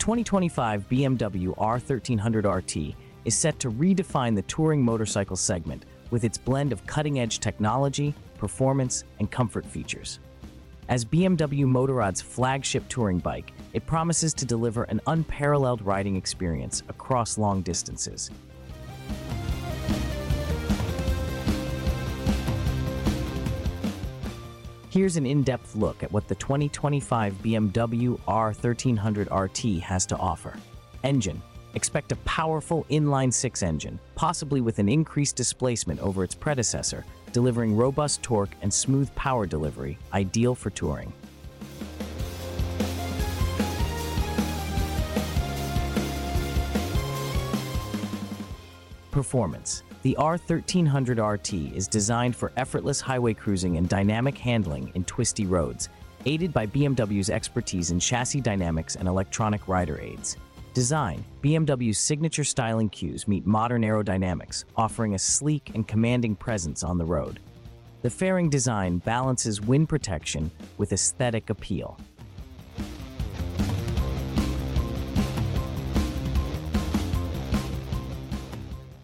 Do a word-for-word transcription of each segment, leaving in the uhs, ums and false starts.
twenty twenty-five B M W R thirteen hundred R T is set to redefine the touring motorcycle segment with its blend of cutting-edge technology, performance, and comfort features. As B M W Motorrad's flagship touring bike, it promises to deliver an unparalleled riding experience across long distances. Here's an in-depth look at what the twenty twenty-five B M W R thirteen hundred R T has to offer. Engine. Expect a powerful inline-six engine, possibly with an increased displacement over its predecessor, delivering robust torque and smooth power delivery, ideal for touring. Performance. The R thirteen hundred R T is designed for effortless highway cruising and dynamic handling in twisty roads, aided by B M W's expertise in chassis dynamics and electronic rider aids. Design. B M W's signature styling cues meet modern aerodynamics, offering a sleek and commanding presence on the road. The fairing design balances wind protection with aesthetic appeal.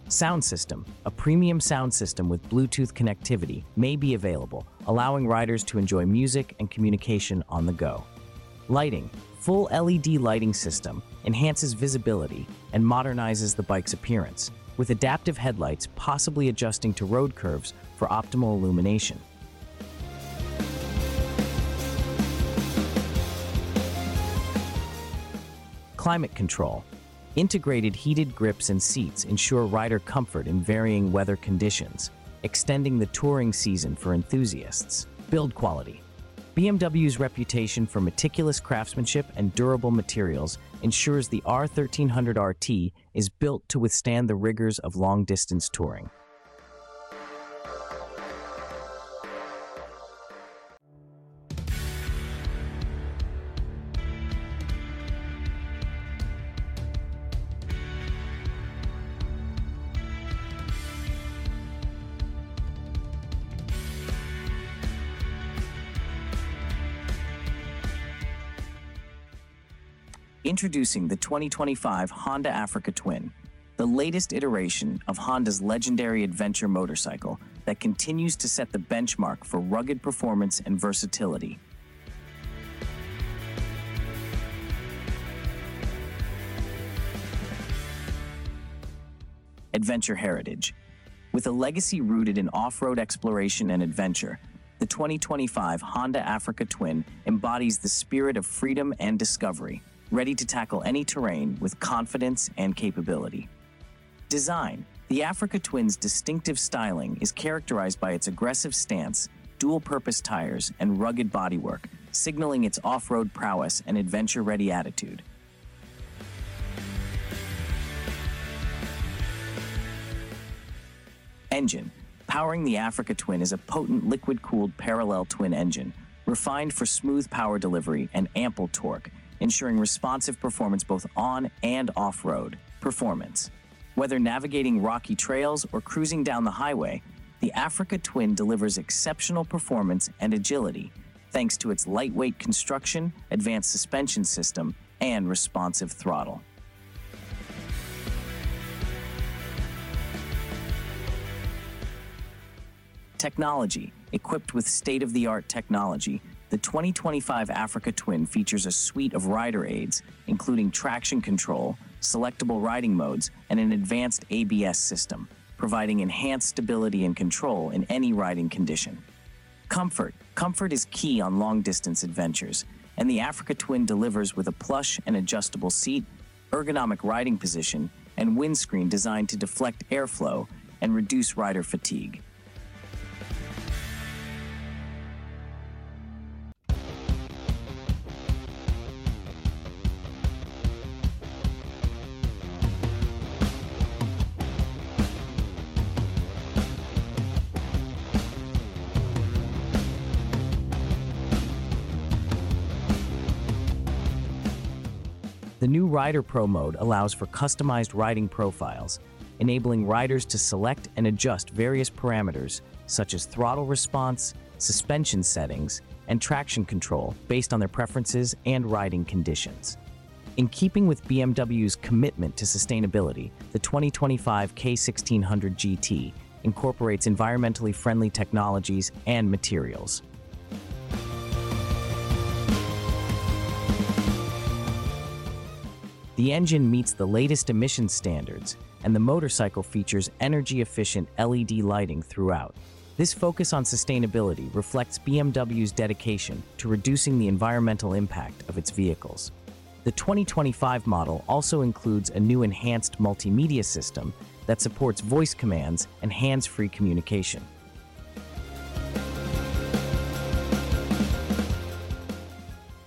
Sound system. A premium sound system with Bluetooth connectivity may be available, allowing riders to enjoy music and communication on the go. Lighting. Full L E D lighting system enhances visibility and modernizes the bike's appearance, with adaptive headlights possibly adjusting to road curves for optimal illumination. Climate control. Integrated heated grips and seats ensure rider comfort in varying weather conditions, extending the touring season for enthusiasts. Build quality. B M W's reputation for meticulous craftsmanship and durable materials ensures the R thirteen hundred R T is built to withstand the rigors of long-distance touring. Introducing the twenty twenty-five Honda Africa Twin, the latest iteration of Honda's legendary adventure motorcycle that continues to set the benchmark for rugged performance and versatility. Adventure heritage. With a legacy rooted in off-road exploration and adventure, the twenty twenty-five Honda Africa Twin embodies the spirit of freedom and discovery, ready to tackle any terrain with confidence and capability. Design. The Africa Twin's distinctive styling is characterized by its aggressive stance, dual-purpose tires, and rugged bodywork, signaling its off-road prowess and adventure-ready attitude. Engine. Powering the Africa Twin is a potent liquid-cooled parallel twin engine, refined for smooth power delivery and ample torque, ensuring responsive performance both on and off-road. Performance. Whether navigating rocky trails or cruising down the highway, the Africa Twin delivers exceptional performance and agility, thanks to its lightweight construction, advanced suspension system, and responsive throttle. Technology. Equipped with state-of-the-art technology, the twenty twenty-five Africa Twin features a suite of rider aids, including traction control, selectable riding modes, and an advanced A B S system, providing enhanced stability and control in any riding condition. Comfort. Comfort is key on long-distance adventures, and the Africa Twin delivers with a plush and adjustable seat, ergonomic riding position, and windscreen designed to deflect airflow and reduce rider fatigue. The new Rider Pro mode allows for customized riding profiles, enabling riders to select and adjust various parameters such as throttle response, suspension settings, and traction control based on their preferences and riding conditions. In keeping with B M W's commitment to sustainability, the twenty twenty-five K sixteen hundred G T incorporates environmentally friendly technologies and materials. The engine meets the latest emission standards, and the motorcycle features energy-efficient L E D lighting throughout. This focus on sustainability reflects B M W's dedication to reducing the environmental impact of its vehicles. The twenty twenty-five model also includes a new enhanced multimedia system that supports voice commands and hands-free communication.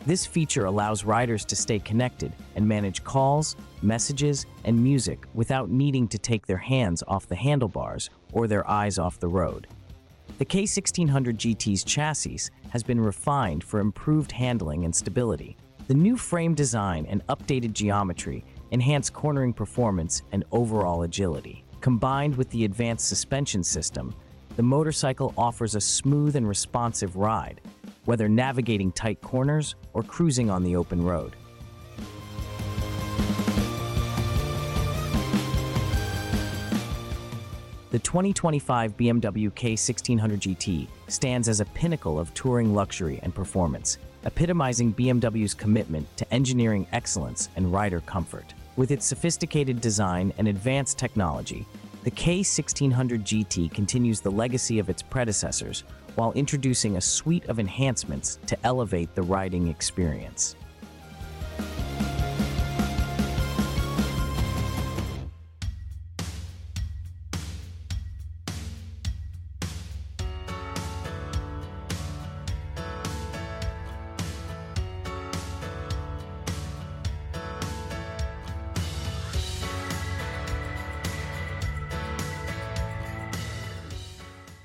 This feature allows riders to stay connected and manage calls, messages, and music without needing to take their hands off the handlebars or their eyes off the road. The K sixteen hundred G T's chassis has been refined for improved handling and stability. The new frame design and updated geometry enhance cornering performance and overall agility. Combined with the advanced suspension system, the motorcycle offers a smooth and responsive ride, whether navigating tight corners or cruising on the open road. The twenty twenty-five B M W K sixteen hundred G T stands as a pinnacle of touring luxury and performance, epitomizing B M W's commitment to engineering excellence and rider comfort. With its sophisticated design and advanced technology, the K sixteen hundred G T continues the legacy of its predecessors while introducing a suite of enhancements to elevate the riding experience.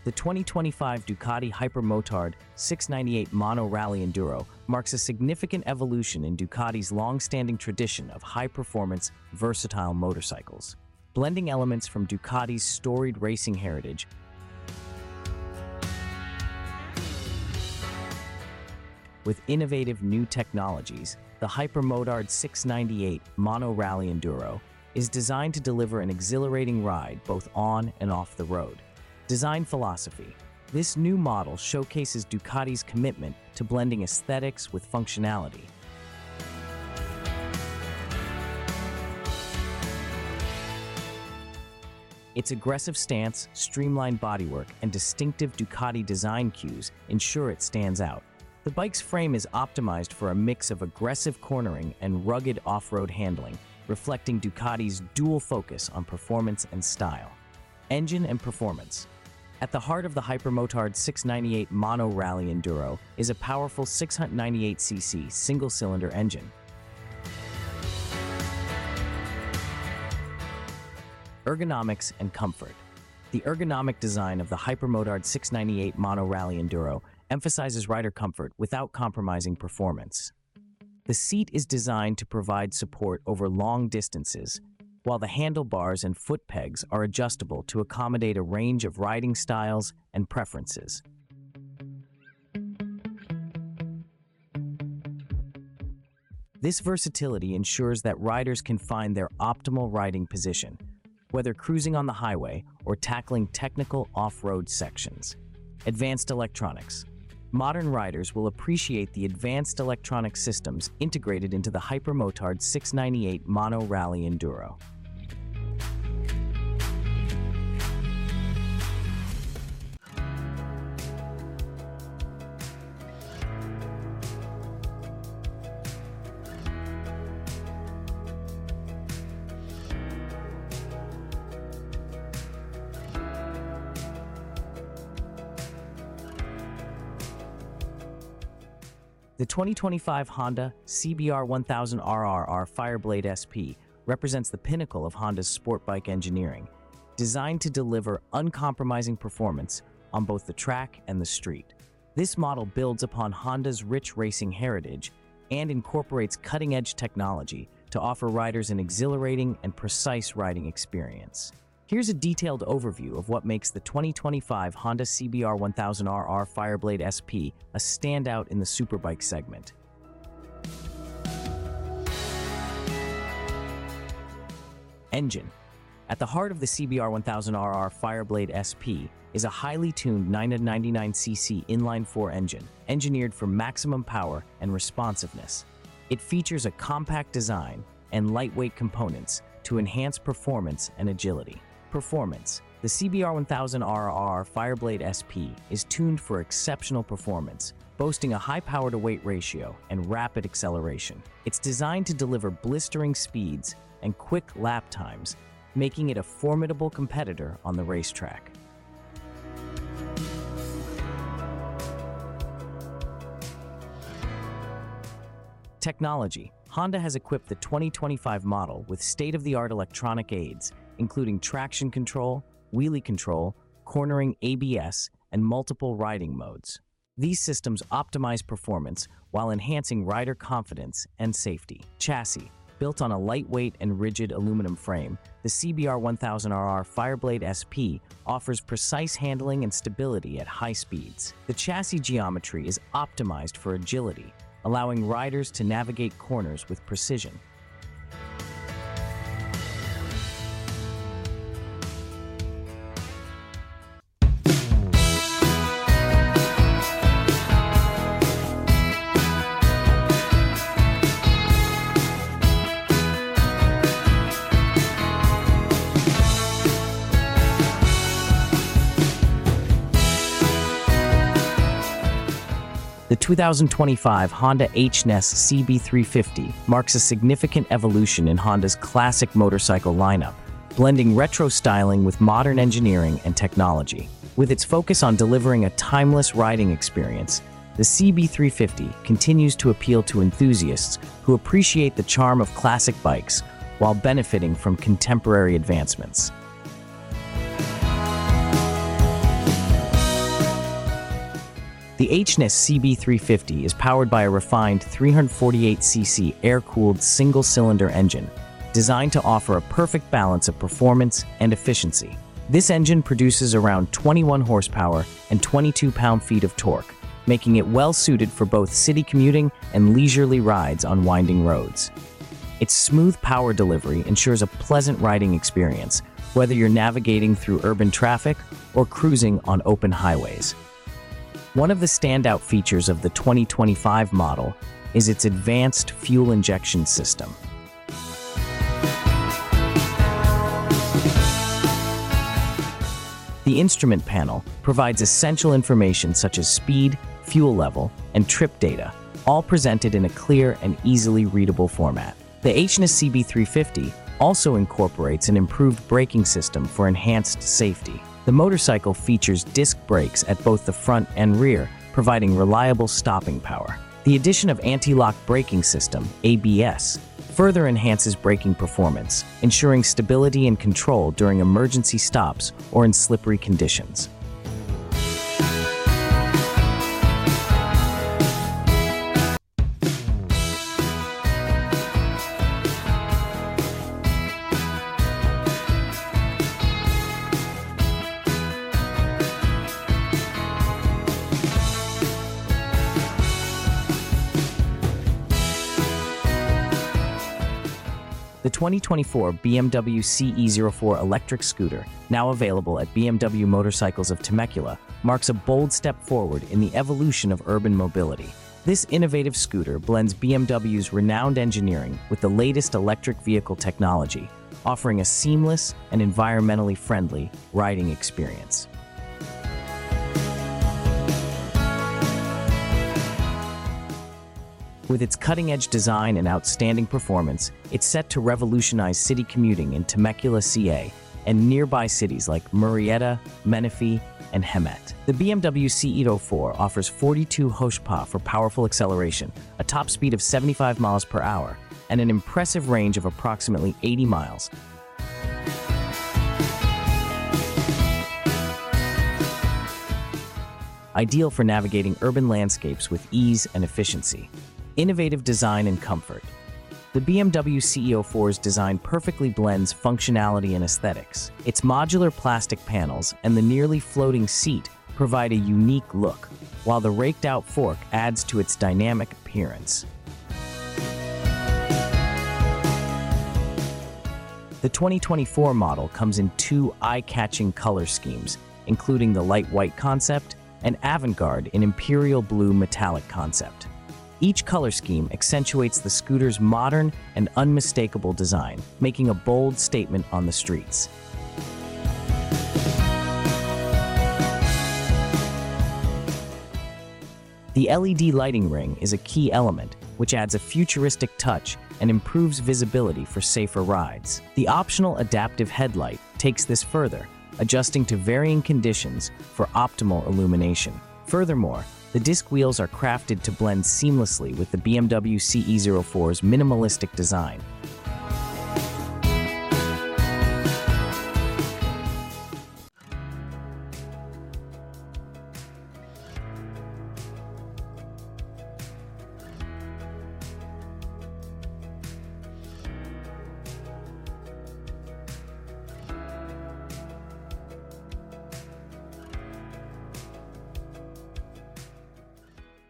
The twenty twenty-five Ducati Hypermotard six ninety-eight Mono Rally Enduro marks a significant evolution in Ducati's long-standing tradition of high-performance, versatile motorcycles. Blending elements from Ducati's storied racing heritage with innovative new technologies, the Hypermotard six ninety-eight Mono Rally Enduro is designed to deliver an exhilarating ride both on and off the road. Design philosophy. This new model showcases Ducati's commitment to blending aesthetics with functionality. Its aggressive stance, streamlined bodywork, and distinctive Ducati design cues ensure it stands out. The bike's frame is optimized for a mix of aggressive cornering and rugged off-road handling, reflecting Ducati's dual focus on performance and style. Engine and performance. At the heart of the Hypermotard six ninety-eight Mono Rally Enduro is a powerful six ninety-eight c c single-cylinder engine. Ergonomics and comfort. The ergonomic design of the Hypermotard six ninety-eight Mono Rally Enduro emphasizes rider comfort without compromising performance. The seat is designed to provide support over long distances, while the handlebars and foot pegs are adjustable to accommodate a range of riding styles and preferences. This versatility ensures that riders can find their optimal riding position, whether cruising on the highway or tackling technical off-road sections. Advanced electronics. Modern riders will appreciate the advanced electronic systems integrated into the Hypermotard six ninety-eight Mono Rally Enduro. The twenty twenty-five Honda C B R one thousand R R R Fireblade S P represents the pinnacle of Honda's sport bike engineering, designed to deliver uncompromising performance on both the track and the street. This model builds upon Honda's rich racing heritage and incorporates cutting-edge technology to offer riders an exhilarating and precise riding experience. Here's a detailed overview of what makes the twenty twenty-five Honda C B R one thousand R R Fireblade S P a standout in the superbike segment. Engine. At the heart of the C B R one thousand R R Fireblade S P is a highly tuned nine ninety-nine c c inline-four engine, engineered for maximum power and responsiveness. It features a compact design and lightweight components to enhance performance and agility. Performance. The C B R one thousand R R Fireblade S P is tuned for exceptional performance, boasting a high power-to-weight ratio and rapid acceleration. It's designed to deliver blistering speeds and quick lap times, making it a formidable competitor on the racetrack. Technology. Honda has equipped the twenty twenty-five model with state-of-the-art electronic aids, including traction control, wheelie control, cornering A B S, and multiple riding modes. These systems optimize performance while enhancing rider confidence and safety. Chassis. Built on a lightweight and rigid aluminum frame, the C B R one thousand R R Fireblade S P offers precise handling and stability at high speeds. The chassis geometry is optimized for agility, allowing riders to navigate corners with precision. The two thousand twenty-five Honda H'ness C B three fifty marks a significant evolution in Honda's classic motorcycle lineup, blending retro styling with modern engineering and technology. With its focus on delivering a timeless riding experience, the C B three fifty continues to appeal to enthusiasts who appreciate the charm of classic bikes while benefiting from contemporary advancements. The H'ness C B three fifty is powered by a refined three forty-eight c c air-cooled single-cylinder engine, designed to offer a perfect balance of performance and efficiency. This engine produces around twenty-one horsepower and twenty-two pound-feet of torque, making it well-suited for both city commuting and leisurely rides on winding roads. Its smooth power delivery ensures a pleasant riding experience, whether you're navigating through urban traffic or cruising on open highways. One of the standout features of the twenty twenty-five model is its advanced fuel injection system. The instrument panel provides essential information such as speed, fuel level, and trip data, all presented in a clear and easily readable format. The H'ness C B three fifty also incorporates an improved braking system for enhanced safety. The motorcycle features disc brakes at both the front and rear, providing reliable stopping power. The addition of anti-lock braking system, A B S, further enhances braking performance, ensuring stability and control during emergency stops or in slippery conditions. The twenty twenty-four B M W C E zero four electric scooter, now available at B M W Motorcycles of Temecula, marks a bold step forward in the evolution of urban mobility. This innovative scooter blends B M W's renowned engineering with the latest electric vehicle technology, offering a seamless and environmentally friendly riding experience. With its cutting-edge design and outstanding performance, it's set to revolutionize city commuting in Temecula, C A, and nearby cities like Murrieta, Menifee, and Hemet. The B M W C E zero four offers forty-two horsepower for powerful acceleration, a top speed of seventy-five miles per hour, and an impressive range of approximately eighty miles. Ideal for navigating urban landscapes with ease and efficiency. Innovative design and comfort. The B M W C E zero four's design perfectly blends functionality and aesthetics. Its modular plastic panels and the nearly floating seat provide a unique look, while the raked-out fork adds to its dynamic appearance. The twenty twenty-four model comes in two eye-catching color schemes, including the light white concept and avant-garde in imperial blue metallic concept. Each color scheme accentuates the scooter's modern and unmistakable design, making a bold statement on the streets. The L E D lighting ring is a key element, which adds a futuristic touch and improves visibility for safer rides. The optional adaptive headlight takes this further, adjusting to varying conditions for optimal illumination. Furthermore, the disc wheels are crafted to blend seamlessly with the B M W C E zero four's minimalistic design.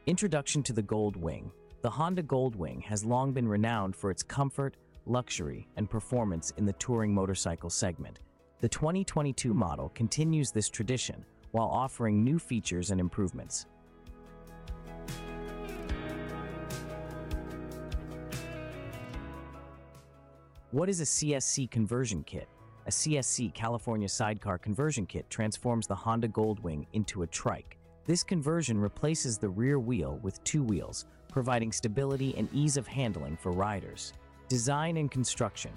Introduction to the Gold Wing. The Honda Gold Wing has long been renowned for its comfort, luxury, and performance in the touring motorcycle segment. The twenty twenty-two model continues this tradition while offering new features and improvements. What is a C S C conversion kit? A C S C California Sidecar conversion kit transforms the Honda Gold Wing into a trike. This conversion replaces the rear wheel with two wheels, providing stability and ease of handling for riders. Design and construction.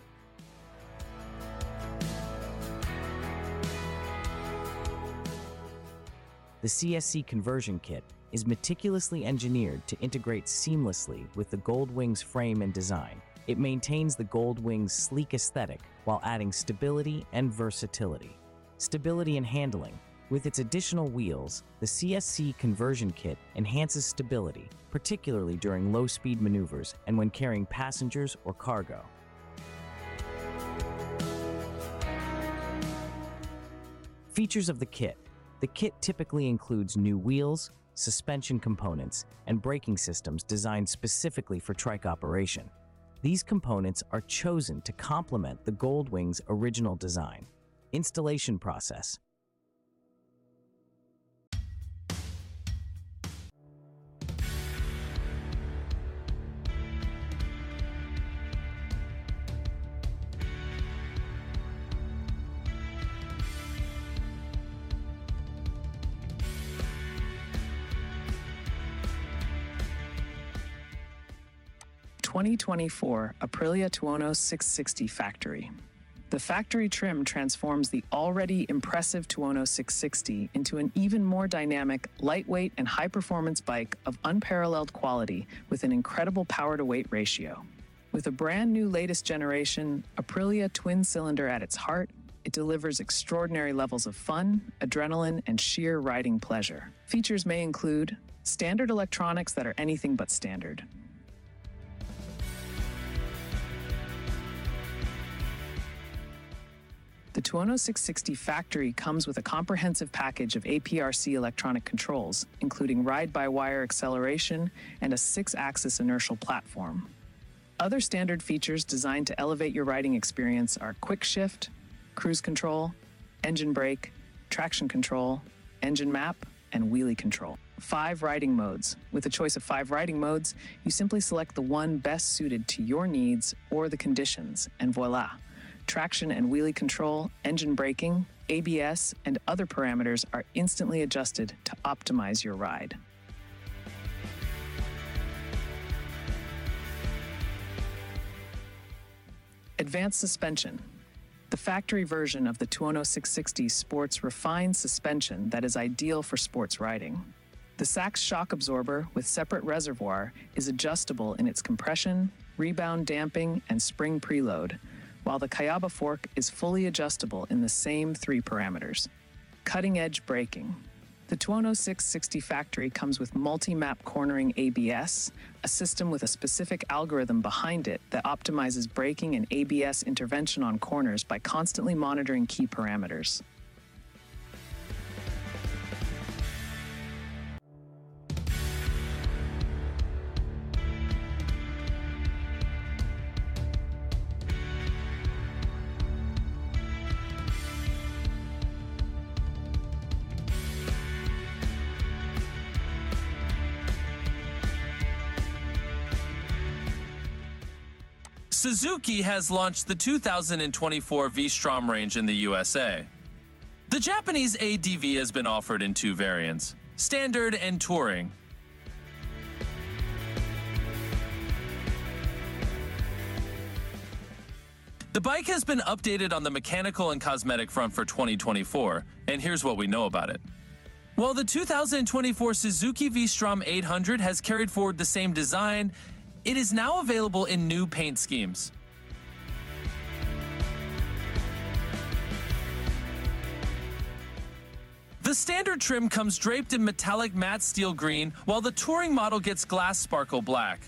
The C S C conversion kit is meticulously engineered to integrate seamlessly with the Gold Wing's frame and design. It maintains the Gold Wing's sleek aesthetic while adding stability and versatility. Stability and handling. With its additional wheels, the C S C conversion kit enhances stability, particularly during low-speed maneuvers and when carrying passengers or cargo. Features of the kit. The kit typically includes new wheels, suspension components, and braking systems designed specifically for trike operation. These components are chosen to complement the Gold Wing's original design. Installation process. twenty twenty-four Aprilia Tuono six sixty Factory. The factory trim transforms the already impressive Tuono six sixty into an even more dynamic, lightweight, and high-performance bike of unparalleled quality with an incredible power-to-weight ratio. With a brand new latest generation Aprilia twin cylinder at its heart, it delivers extraordinary levels of fun, adrenaline, and sheer riding pleasure. Features may include standard electronics that are anything but standard, the Tuono six sixty Factory comes with a comprehensive package of A P R C electronic controls, including ride-by-wire acceleration and a six-axis inertial platform. Other standard features designed to elevate your riding experience are quick shift, cruise control, engine brake, traction control, engine map, and wheelie control. Five riding modes. With a choice of five riding modes, you simply select the one best suited to your needs or the conditions, and voila. Traction and wheelie control, engine braking, A B S, and other parameters are instantly adjusted to optimize your ride. Advanced suspension. The factory version of the Tuono six sixty sports refined suspension that is ideal for sports riding. The Sachs shock absorber with separate reservoir is adjustable in its compression, rebound damping, and spring preload, while the Kayaba fork is fully adjustable in the same three parameters. Cutting-edge braking. The Tuono six sixty Factory comes with multi-map cornering A B S, a system with a specific algorithm behind it that optimizes braking and A B S intervention on corners by constantly monitoring key parameters. Suzuki has launched the two thousand twenty-four V-Strom range in the U S A. The Japanese A D V has been offered in two variants, Standard and Touring. The bike has been updated on the mechanical and cosmetic front for twenty twenty-four, and here's what we know about it. While the two thousand twenty-four Suzuki V-Strom eight hundred has carried forward the same design, it is now available in new paint schemes. The standard trim comes draped in metallic matte steel green, while the touring model gets glass sparkle black.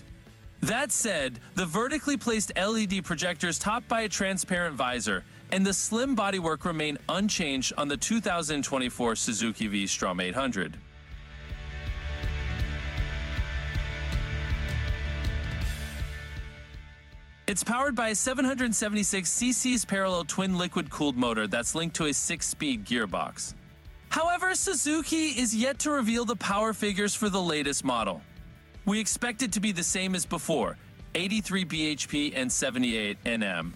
That said, the vertically placed L E D projectors topped by a transparent visor and the slim bodywork remain unchanged on the two thousand twenty-four Suzuki V-Strom eight hundred. It's powered by a seven hundred seventy-six c c's parallel twin liquid-cooled motor that's linked to a six-speed gearbox. However, Suzuki is yet to reveal the power figures for the latest model. We expect it to be the same as before, eighty-three b h p and seventy-eight n m.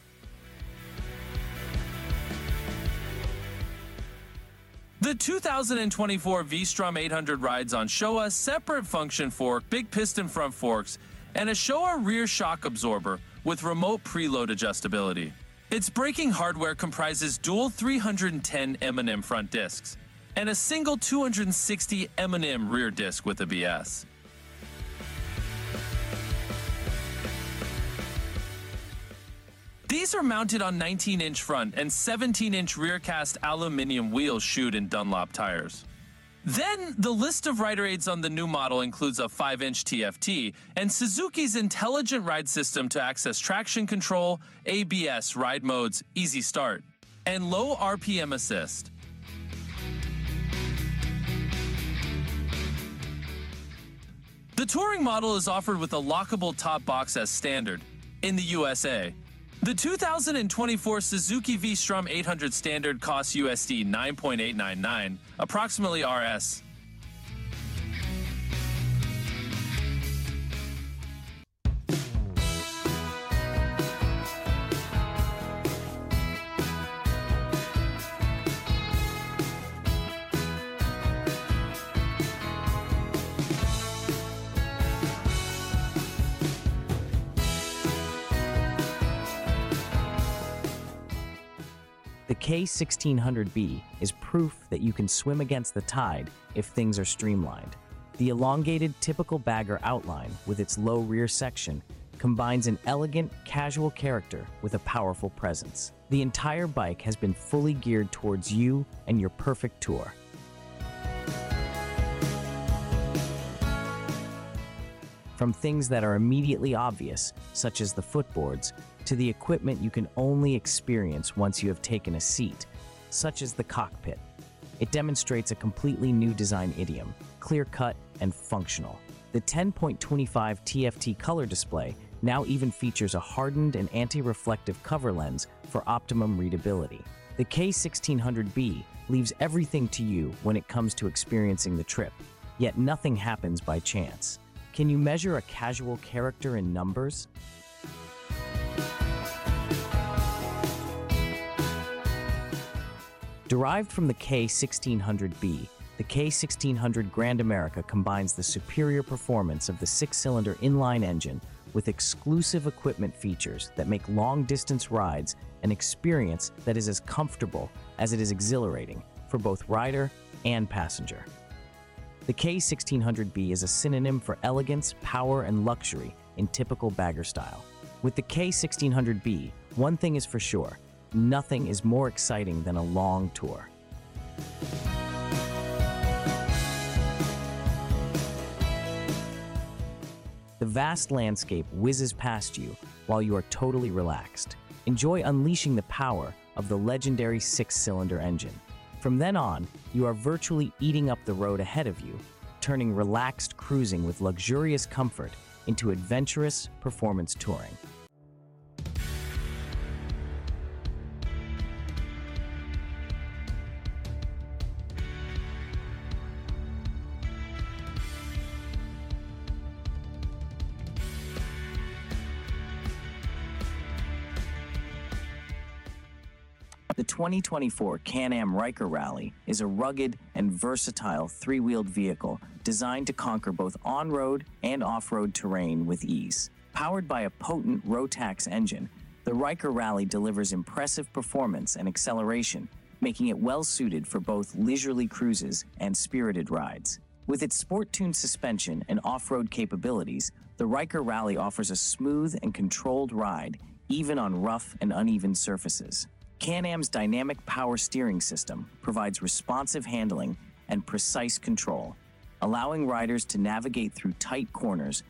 The two thousand twenty-four V-Strom eight hundred rides on Showa separate function fork, big piston front forks, and a Showa rear shock absorber with remote preload adjustability. Its braking hardware comprises dual three hundred ten M and M front discs and a single two hundred sixty M and M rear disc with a B S. These are mounted on nineteen inch front and seventeen inch rear cast aluminum wheels shoed in Dunlop tires. Then, the list of rider aids on the new model includes a five inch T F T and Suzuki's intelligent ride system to access traction control, A B S ride modes, easy start, and low R P M assist. The touring model is offered with a lockable top box as standard in the U S A. The two thousand twenty-four Suzuki V-Strom eight hundred standard costs U S D nine point eight nine nine, approximately R S. The K sixteen hundred B is proof that you can swim against the tide if things are streamlined. The elongated, typical bagger outline with its low rear section combines an elegant, casual character with a powerful presence. The entire bike has been fully geared towards you and your perfect tour. From things that are immediately obvious, such as the footboards, to the equipment you can only experience once you have taken a seat, such as the cockpit. It demonstrates a completely new design idiom, clear-cut and functional. The ten point two five T F T color display now even features a hardened and anti-reflective cover lens for optimum readability. The K sixteen hundred B leaves everything to you when it comes to experiencing the trip, yet nothing happens by chance. Can you measure a casual character in numbers? Derived from the K sixteen hundred B, the K sixteen hundred Grand America combines the superior performance of the six-cylinder inline engine with exclusive equipment features that make long-distance rides an experience that is as comfortable as it is exhilarating for both rider and passenger. The K sixteen hundred B is a synonym for elegance, power, and luxury in typical bagger style. With the K sixteen hundred B, one thing is for sure. Nothing is more exciting than a long tour. The vast landscape whizzes past you while you are totally relaxed. Enjoy unleashing the power of the legendary six-cylinder engine. From then on, you are virtually eating up the road ahead of you, turning relaxed cruising with luxurious comfort into adventurous performance touring. The twenty twenty-four Can-Am Ryker Rally is a rugged and versatile three-wheeled vehicle designed to conquer both on-road and off-road terrain with ease. Powered by a potent Rotax engine, the Ryker Rally delivers impressive performance and acceleration, making it well-suited for both leisurely cruises and spirited rides. With its sport-tuned suspension and off-road capabilities, the Ryker Rally offers a smooth and controlled ride, even on rough and uneven surfaces. Can-Am's dynamic power steering system provides responsive handling and precise control, allowing riders to navigate through tight corners.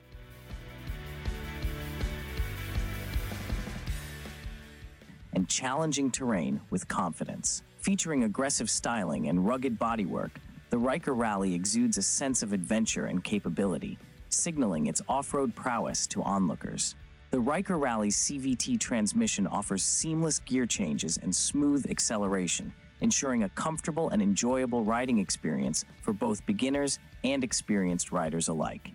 And challenging terrain with confidence. Featuring aggressive styling and rugged bodywork, the Ryker Rally exudes a sense of adventure and capability, signaling its off-road prowess to onlookers. The Ryker Rally's C V T transmission offers seamless gear changes and smooth acceleration, ensuring a comfortable and enjoyable riding experience for both beginners and experienced riders alike.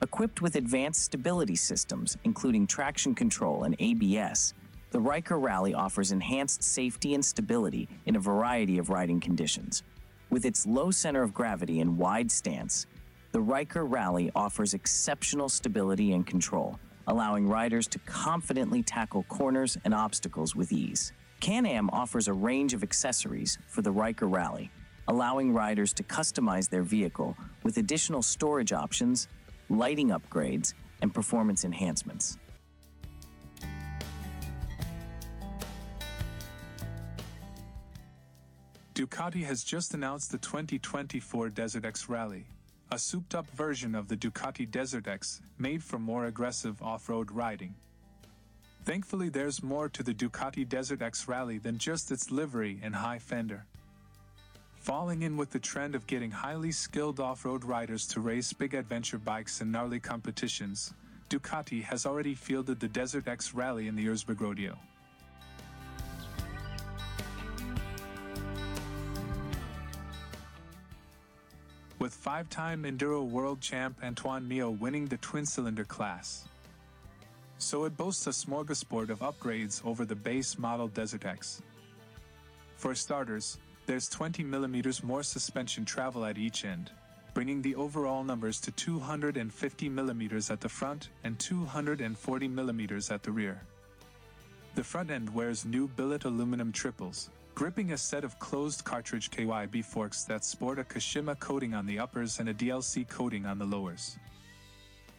Equipped with advanced stability systems, including traction control and A B S, the Ryker Rally offers enhanced safety and stability in a variety of riding conditions. With its low center of gravity and wide stance, the Ryker Rally offers exceptional stability and control, allowing riders to confidently tackle corners and obstacles with ease. Can-Am offers a range of accessories for the Ryker Rally, allowing riders to customize their vehicle with additional storage options, lighting upgrades, and performance enhancements. Ducati has just announced the twenty twenty-four Desert X Rally, a souped-up version of the Ducati Desert X, made for more aggressive off-road riding. Thankfully, there's more to the Ducati Desert X Rally than just its livery and high fender. Falling in with the trend of getting highly skilled off-road riders to race big adventure bikes in gnarly competitions, Ducati has already fielded the Desert X Rally in the Erzberg Rodeo. With five-time Enduro World Champ Antoine Meo winning the twin-cylinder class. So it boasts a smorgasbord of upgrades over the base model Desert X. For starters, there's twenty millimeters more suspension travel at each end, bringing the overall numbers to two hundred fifty millimeters at the front and two hundred forty millimeters at the rear. The front end wears new billet aluminum triples, gripping a set of closed cartridge K Y B forks that sport a Kashima coating on the uppers and a D L C coating on the lowers.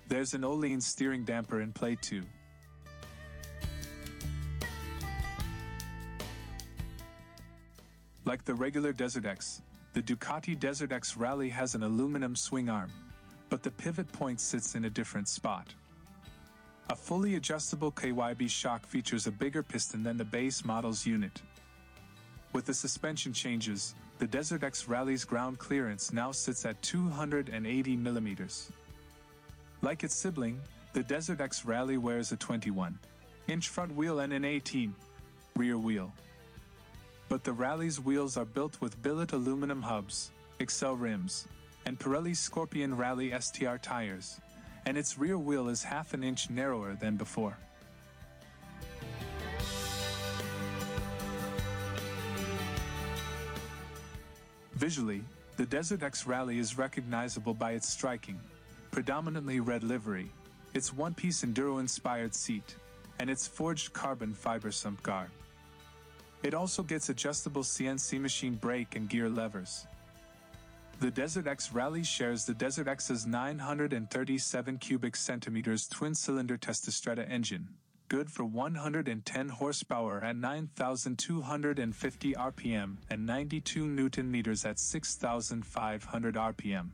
There's an Olean steering damper in play too. Like the regular Desert X, the Ducati Desert X Rally has an aluminum swing arm, but the pivot point sits in a different spot. A fully adjustable K Y B shock features a bigger piston than the base model's unit. With the suspension changes, the Desert X Rally's ground clearance now sits at two hundred eighty millimeters. Like its sibling, the Desert X Rally wears a twenty-one inch front wheel and an eighteen inch rear wheel. But the Rally's wheels are built with billet aluminum hubs, Excel rims, and Pirelli Scorpion Rally S T R tires, and its rear wheel is half an inch narrower than before. Visually, the Desert X Rally is recognizable by its striking, predominantly red livery, its one-piece enduro-inspired seat, and its forged carbon fiber sump guard. It also gets adjustable C N C machine brake and gear levers. The Desert X Rally shares the Desert X's nine hundred thirty-seven cubic centimeters twin-cylinder Testastretta engine, good for one hundred ten horsepower at nine thousand two hundred fifty R P M and ninety-two newton meters at six thousand five hundred R P M.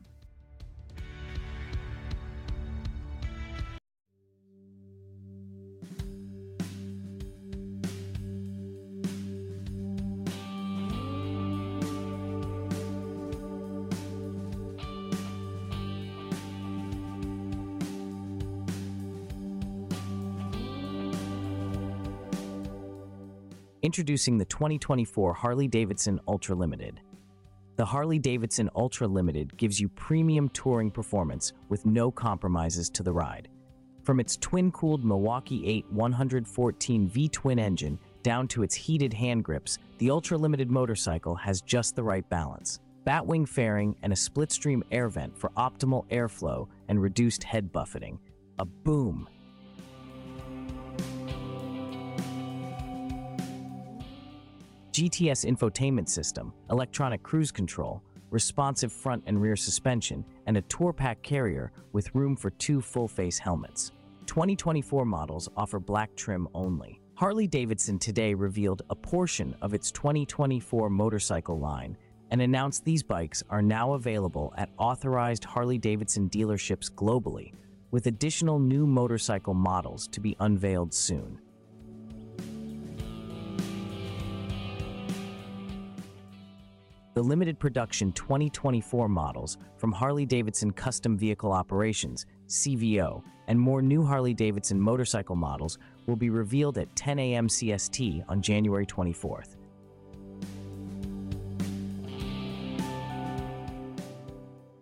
Introducing the twenty twenty-four Harley-Davidson Ultra Limited. The Harley-Davidson Ultra Limited gives you premium touring performance with no compromises to the ride. From its twin-cooled Milwaukee eight one fourteen V twin engine down to its heated hand grips, the ultra-limited motorcycle has just the right balance. Batwing fairing and a split-stream air vent for optimal airflow and reduced head buffeting. A boom. G T S infotainment system, electronic cruise control, responsive front and rear suspension, and a tour pack carrier with room for two full-face helmets. twenty twenty-four models offer black trim only. Harley-Davidson today revealed a portion of its twenty twenty-four motorcycle line and announced these bikes are now available at authorized Harley-Davidson dealerships globally, with additional new motorcycle models to be unveiled soon. The limited production twenty twenty-four models from Harley-Davidson Custom Vehicle Operations, C V O, and more new Harley-Davidson motorcycle models will be revealed at ten A M C S T on January twenty-fourth.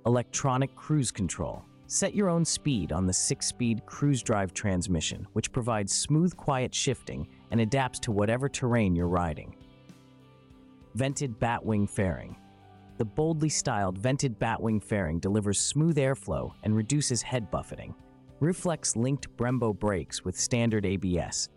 Electronic cruise control. Set your own speed on the six-speed cruise drive transmission, which provides smooth, quiet shifting and adapts to whatever terrain you're riding. Vented batwing fairing. The boldly styled vented batwing fairing delivers smooth airflow and reduces head buffeting. Reflex linked Brembo brakes with standard A B S.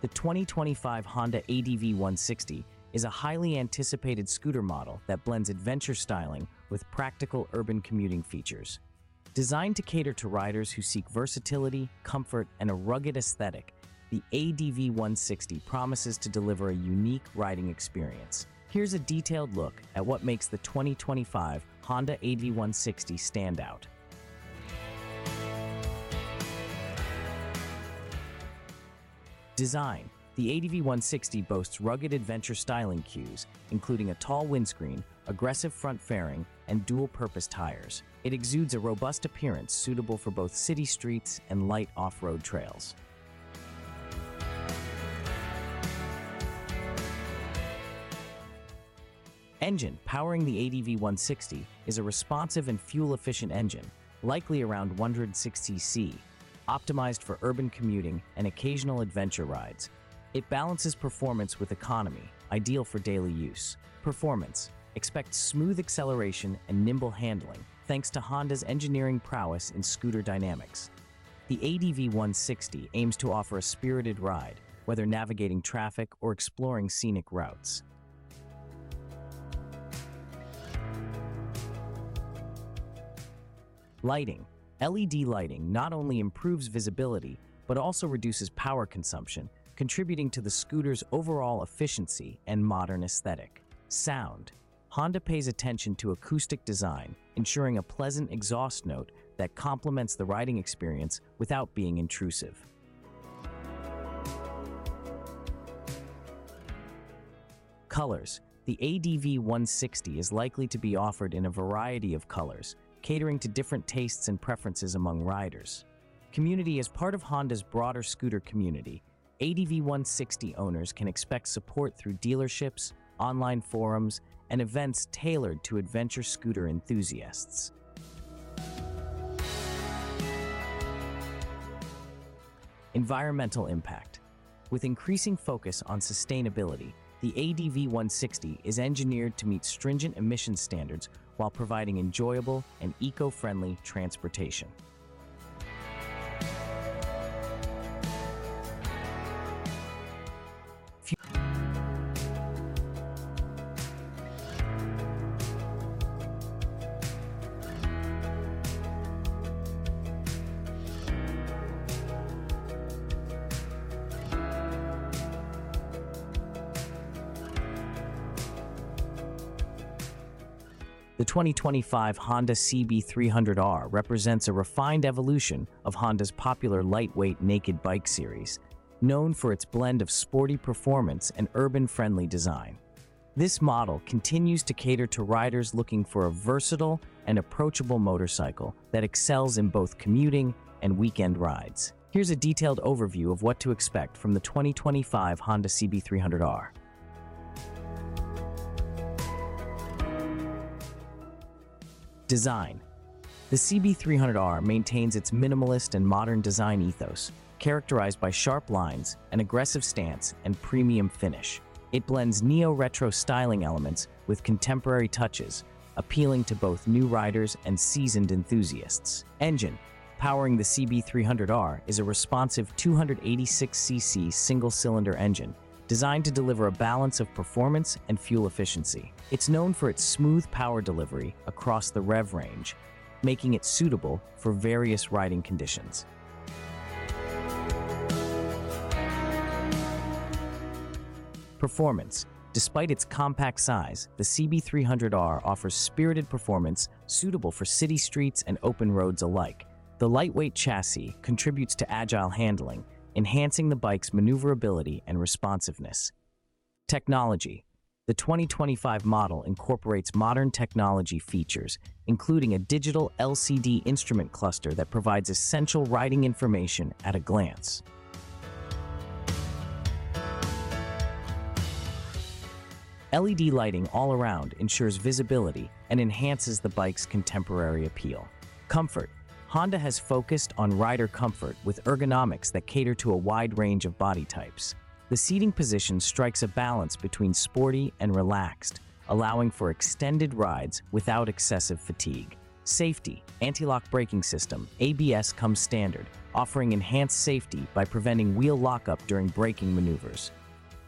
The twenty twenty-five Honda A D V one sixty is a highly anticipated scooter model that blends adventure styling with practical urban commuting features. Designed to cater to riders who seek versatility, comfort, and a rugged aesthetic, the A D V one sixty promises to deliver a unique riding experience. Here's a detailed look at what makes the twenty twenty-five Honda A D V one sixty stand out. Design. The A D V one sixty boasts rugged adventure styling cues, including a tall windscreen, aggressive front fairing, and dual-purpose tires. It exudes a robust appearance suitable for both city streets and light off-road trails. Engine. Powering the A D V one sixty is a responsive and fuel-efficient engine, likely around one hundred sixty C C. Optimized for urban commuting and occasional adventure rides. It balances performance with economy, ideal for daily use. Performance. Expect smooth acceleration and nimble handling, thanks to Honda's engineering prowess in scooter dynamics. The A D V one sixty aims to offer a spirited ride, whether navigating traffic or exploring scenic routes. Lighting. L E D lighting not only improves visibility, but also reduces power consumption, contributing to the scooter's overall efficiency and modern aesthetic. Sound. Honda pays attention to acoustic design, ensuring a pleasant exhaust note that complements the riding experience without being intrusive. Colors. The A D V one sixty is likely to be offered in a variety of colors, catering to different tastes and preferences among riders. Community. As part of Honda's broader scooter community, A D V one sixty owners can expect support through dealerships, online forums, and events tailored to adventure scooter enthusiasts. Environmental impact. With increasing focus on sustainability, the A D V one sixty is engineered to meet stringent emission standards while providing enjoyable and eco-friendly transportation. The twenty twenty-five Honda C B three hundred R represents a refined evolution of Honda's popular lightweight naked bike series. known for its blend of sporty performance and urban-friendly design. This model continues to cater to riders looking for a versatile and approachable motorcycle that excels in both commuting and weekend rides. Here's a detailed overview of what to expect from the twenty twenty-five Honda C B three hundred R. Design. The C B three hundred R maintains its minimalist and modern design ethos, characterized by sharp lines, an aggressive stance, and premium finish. It blends neo-retro styling elements with contemporary touches, appealing to both new riders and seasoned enthusiasts. Engine. Powering the C B three hundred R is a responsive two hundred eighty-six c c single-cylinder engine, designed to deliver a balance of performance and fuel efficiency. It's known for its smooth power delivery across the rev range, making it suitable for various riding conditions. Performance. Despite its compact size, the C B three hundred R offers spirited performance suitable for city streets and open roads alike. The lightweight chassis contributes to agile handling, enhancing the bike's maneuverability and responsiveness. Technology. The twenty twenty-five model incorporates modern technology features, including a digital L C D instrument cluster that provides essential riding information at a glance. L E D lighting all around ensures visibility and enhances the bike's contemporary appeal. Comfort. Honda has focused on rider comfort with ergonomics that cater to a wide range of body types. The seating position strikes a balance between sporty and relaxed, allowing for extended rides without excessive fatigue. Safety. Anti-lock braking system, A B S, comes standard, offering enhanced safety by preventing wheel lockup during braking maneuvers.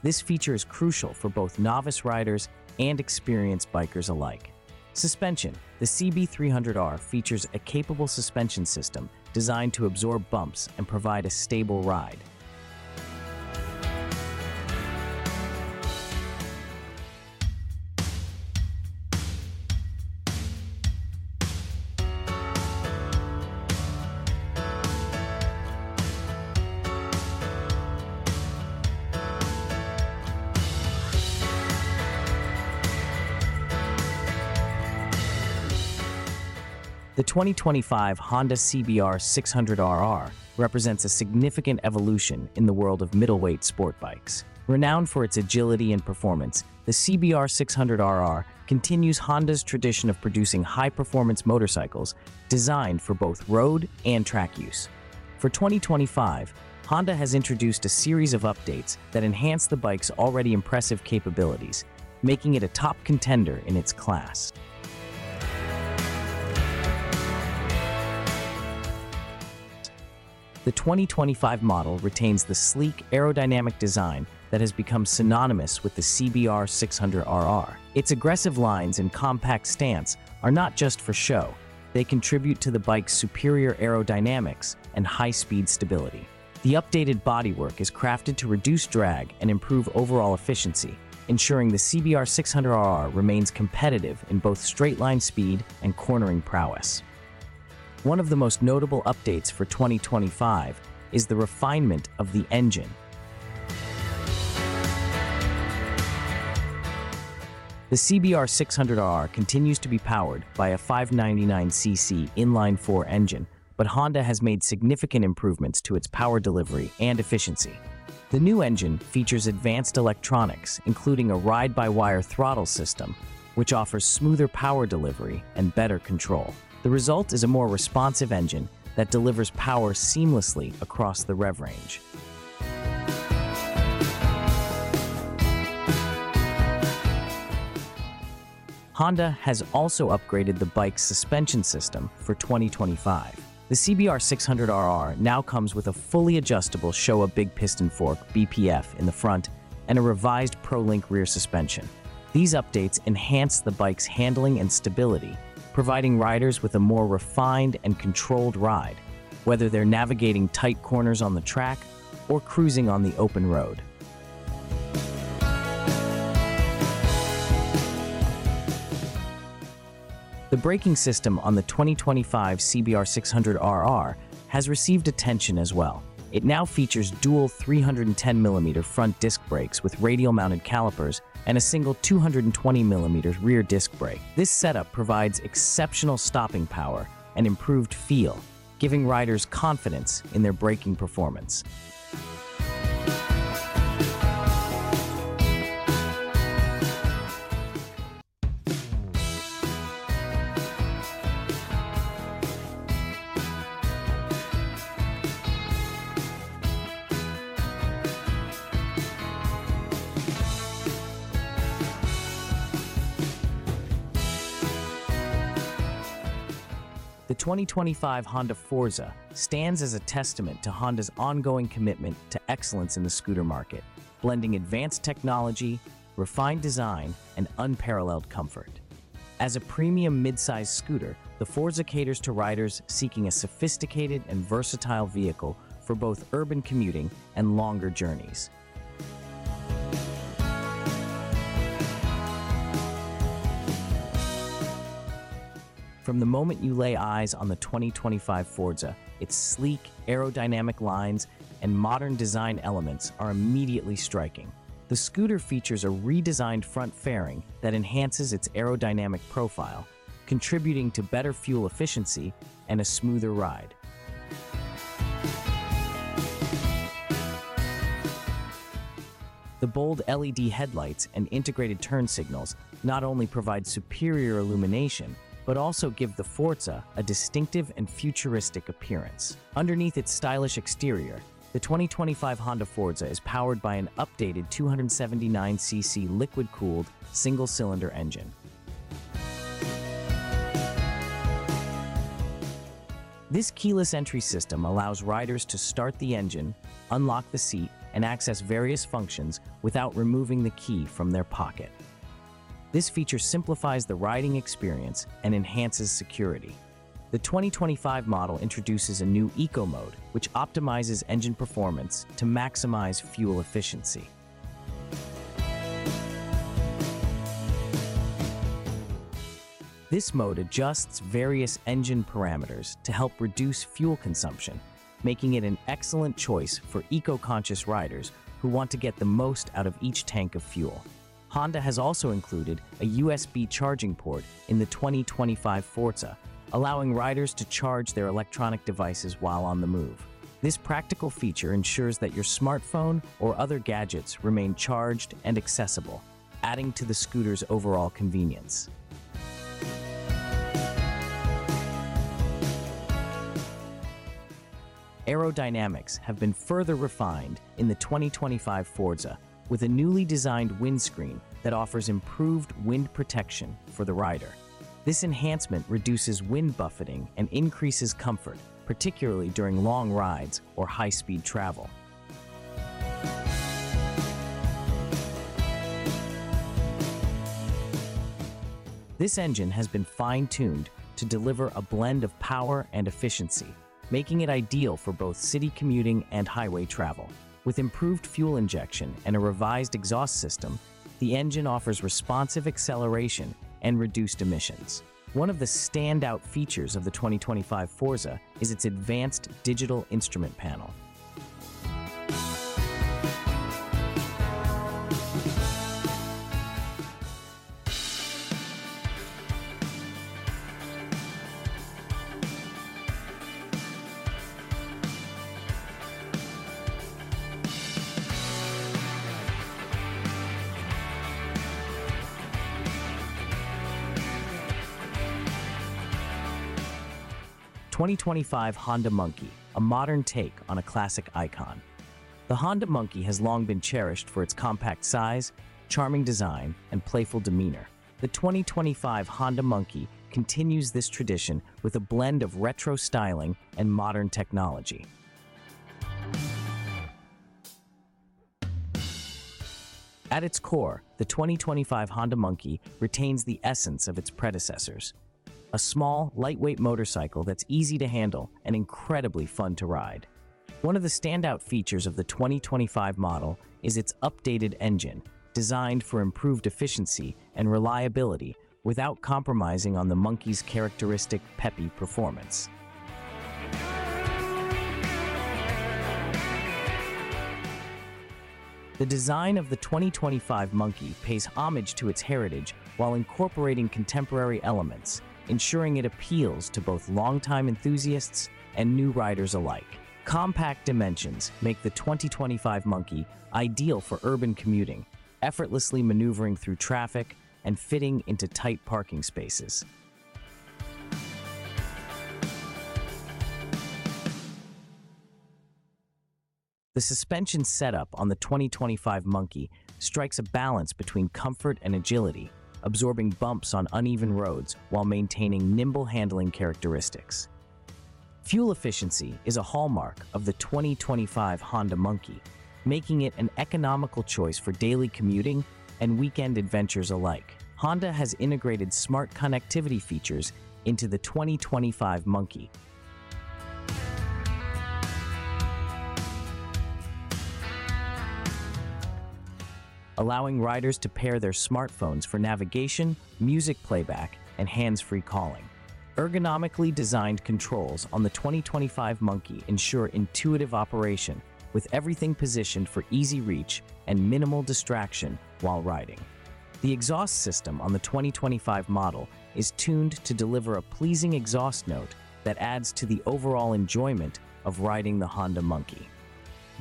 This feature is crucial for both novice riders and experienced bikers alike. Suspension. The C B three hundred R features a capable suspension system designed to absorb bumps and provide a stable ride. The twenty twenty-five Honda C B R six hundred R R represents a significant evolution in the world of middleweight sport bikes. Renowned for its agility and performance, the C B R six hundred R R continues Honda's tradition of producing high-performance motorcycles designed for both road and track use. For twenty twenty-five, Honda has introduced a series of updates that enhance the bike's already impressive capabilities, making it a top contender in its class. The twenty twenty-five model retains the sleek aerodynamic design that has become synonymous with the C B R six hundred R R. Its aggressive lines and compact stance are not just for show, they contribute to the bike's superior aerodynamics and high-speed stability. The updated bodywork is crafted to reduce drag and improve overall efficiency, ensuring the C B R six hundred R R remains competitive in both straight-line speed and cornering prowess. One of the most notable updates for twenty twenty-five is the refinement of the engine. The C B R six hundred R R continues to be powered by a five ninety-nine c c inline-four engine, but Honda has made significant improvements to its power delivery and efficiency. The new engine features advanced electronics, including a ride-by-wire throttle system, which offers smoother power delivery and better control. The result is a more responsive engine that delivers power seamlessly across the rev range. Honda has also upgraded the bike's suspension system for twenty twenty-five. The C B R six hundred R R now comes with a fully adjustable Showa big piston fork B P F in the front and a revised ProLink rear suspension. These updates enhance the bike's handling and stability, providing riders with a more refined and controlled ride, whether they're navigating tight corners on the track or cruising on the open road. The braking system on the twenty twenty-five C B R six hundred R R has received attention as well. It now features dual three hundred ten millimeter front disc brakes with radial-mounted calipers and a single two hundred twenty millimeter rear disc brake. This setup provides exceptional stopping power and improved feel, giving riders confidence in their braking performance. The twenty twenty-five Honda Forza stands as a testament to Honda's ongoing commitment to excellence in the scooter market, blending advanced technology, refined design, and unparalleled comfort. As a premium midsize scooter, the Forza caters to riders seeking a sophisticated and versatile vehicle for both urban commuting and longer journeys. From the moment you lay eyes on the twenty twenty-five Forza, its sleek, aerodynamic lines and modern design elements are immediately striking. The scooter features a redesigned front fairing that enhances its aerodynamic profile, contributing to better fuel efficiency and a smoother ride. The bold L E D headlights and integrated turn signals not only provide superior illumination, but also give the Forza a distinctive and futuristic appearance. Underneath its stylish exterior, the twenty twenty-five Honda Forza is powered by an updated two hundred seventy-nine c c liquid-cooled single-cylinder engine. This keyless entry system allows riders to start the engine, unlock the seat, and access various functions without removing the key from their pocket. This feature simplifies the riding experience and enhances security. The twenty twenty-five model introduces a new Eco mode, which optimizes engine performance to maximize fuel efficiency. This mode adjusts various engine parameters to help reduce fuel consumption, making it an excellent choice for eco-conscious riders who want to get the most out of each tank of fuel. Honda has also included a U S B charging port in the twenty twenty-five Forza, allowing riders to charge their electronic devices while on the move. This practical feature ensures that your smartphone or other gadgets remain charged and accessible, adding to the scooter's overall convenience. Aerodynamics have been further refined in the twenty twenty-five Forza, with a newly designed windscreen that offers improved wind protection for the rider. This enhancement reduces wind buffeting and increases comfort, particularly during long rides or high-speed travel. This engine has been fine-tuned to deliver a blend of power and efficiency, making it ideal for both city commuting and highway travel. With improved fuel injection and a revised exhaust system, the engine offers responsive acceleration and reduced emissions. One of the standout features of the twenty twenty-five Forza is its advanced digital instrument panel. twenty twenty-five Honda Monkey, a modern take on a classic icon. The Honda Monkey has long been cherished for its compact size, charming design, and playful demeanor. The twenty twenty-five Honda Monkey continues this tradition with a blend of retro styling and modern technology. At its core, the twenty twenty-five Honda Monkey retains the essence of its predecessors: a small, lightweight motorcycle that's easy to handle and incredibly fun to ride. One of the standout features of the twenty twenty-five model is its updated engine, designed for improved efficiency and reliability without compromising on the Monkey's characteristic peppy performance. The design of the twenty twenty-five Monkey pays homage to its heritage while incorporating contemporary elements, ensuring it appeals to both longtime enthusiasts and new riders alike. Compact dimensions make the twenty twenty-five Monkey ideal for urban commuting, effortlessly maneuvering through traffic and fitting into tight parking spaces. The suspension setup on the twenty twenty-five Monkey strikes a balance between comfort and agility, absorbing bumps on uneven roads while maintaining nimble handling characteristics. Fuel efficiency is a hallmark of the twenty twenty-five Honda Monkey, making it an economical choice for daily commuting and weekend adventures alike. Honda has integrated smart connectivity features into the twenty twenty-five Monkey. Allowing riders to pair their smartphones for navigation, music playback, and hands-free calling. Ergonomically designed controls on the twenty twenty-five Monkey ensure intuitive operation, with everything positioned for easy reach and minimal distraction while riding. The exhaust system on the twenty twenty-five model is tuned to deliver a pleasing exhaust note that adds to the overall enjoyment of riding the Honda Monkey.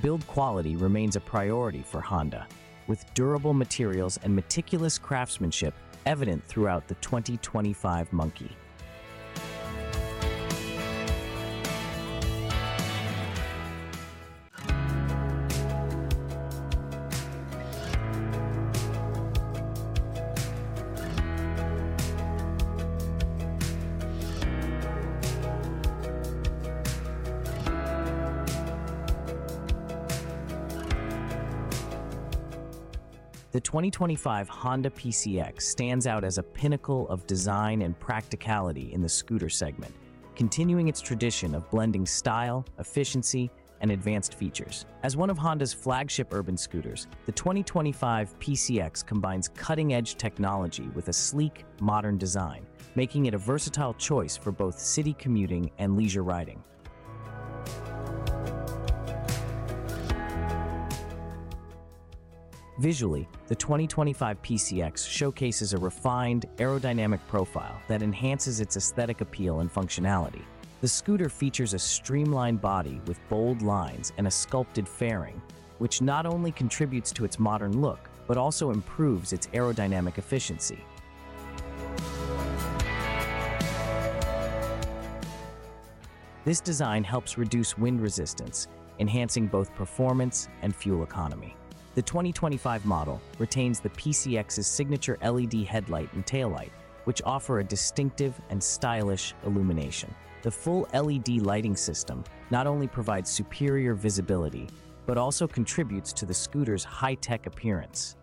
Build quality remains a priority for Honda, with durable materials and meticulous craftsmanship evident throughout the twenty twenty-five Monkey. The twenty twenty-five Honda P C X stands out as a pinnacle of design and practicality in the scooter segment, continuing its tradition of blending style, efficiency, and advanced features. As one of Honda's flagship urban scooters, the twenty twenty-five P C X combines cutting-edge technology with a sleek, modern design, making it a versatile choice for both city commuting and leisure riding. Visually, the twenty twenty-five P C X showcases a refined, aerodynamic profile that enhances its aesthetic appeal and functionality. The scooter features a streamlined body with bold lines and a sculpted fairing, which not only contributes to its modern look, but also improves its aerodynamic efficiency. This design helps reduce wind resistance, enhancing both performance and fuel economy. The twenty twenty-five model retains the P C X's signature L E D headlight and taillight, which offer a distinctive and stylish illumination. The full L E D lighting system not only provides superior visibility, but also contributes to the scooter's high-tech appearance.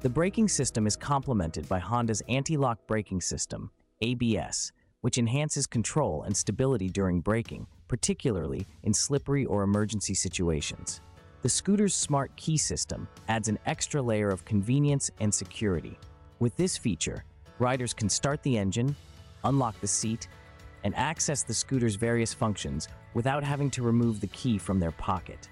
The braking system is complemented by Honda's anti-lock braking system, A B S, which enhances control and stability during braking, particularly in slippery or emergency situations. The scooter's smart key system adds an extra layer of convenience and security. With this feature, riders can start the engine, unlock the seat, and access the scooter's various functions without having to remove the key from their pocket.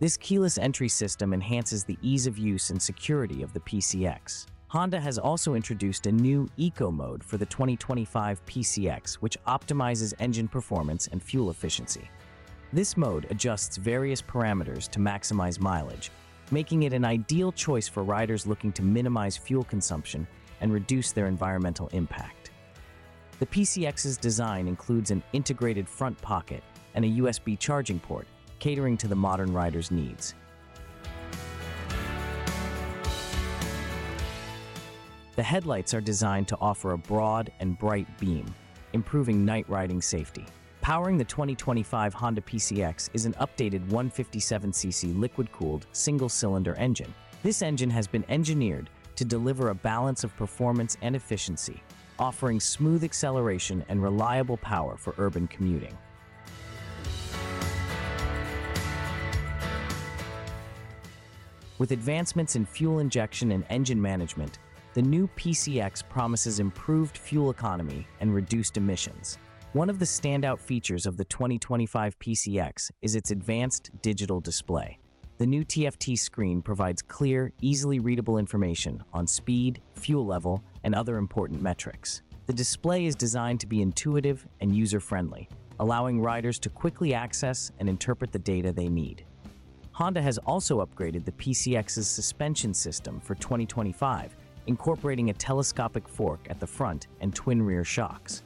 This keyless entry system enhances the ease of use and security of the P C X. Honda has also introduced a new Eco mode for the twenty twenty-five P C X, which optimizes engine performance and fuel efficiency. This mode adjusts various parameters to maximize mileage, making it an ideal choice for riders looking to minimize fuel consumption and reduce their environmental impact. The P C X's design includes an integrated front pocket and a U S B charging port, catering to the modern rider's needs. The headlights are designed to offer a broad and bright beam, improving night riding safety. Powering the twenty twenty-five Honda P C X is an updated one fifty-seven c c liquid-cooled single-cylinder engine. This engine has been engineered to deliver a balance of performance and efficiency, offering smooth acceleration and reliable power for urban commuting. With advancements in fuel injection and engine management, The new P C X promises improved fuel economy and reduced emissions. One of the standout features of the twenty twenty-five P C X is its advanced digital display. The new T F T screen provides clear, easily readable information on speed, fuel level, and other important metrics. The display is designed to be intuitive and user-friendly, allowing riders to quickly access and interpret the data they need. Honda has also upgraded the P C X's suspension system for twenty twenty-five, incorporating a telescopic fork at the front and twin rear shocks.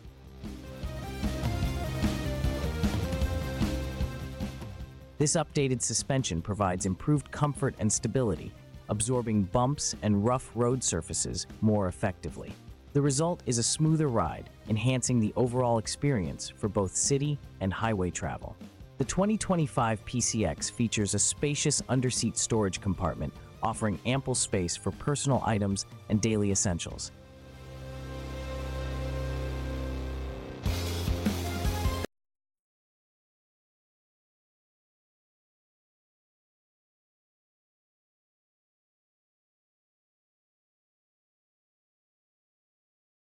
This updated suspension provides improved comfort and stability, absorbing bumps and rough road surfaces more effectively. The result is a smoother ride, enhancing the overall experience for both city and highway travel. The twenty twenty-five P C X features a spacious underseat storage compartment, offering ample space for personal items and daily essentials.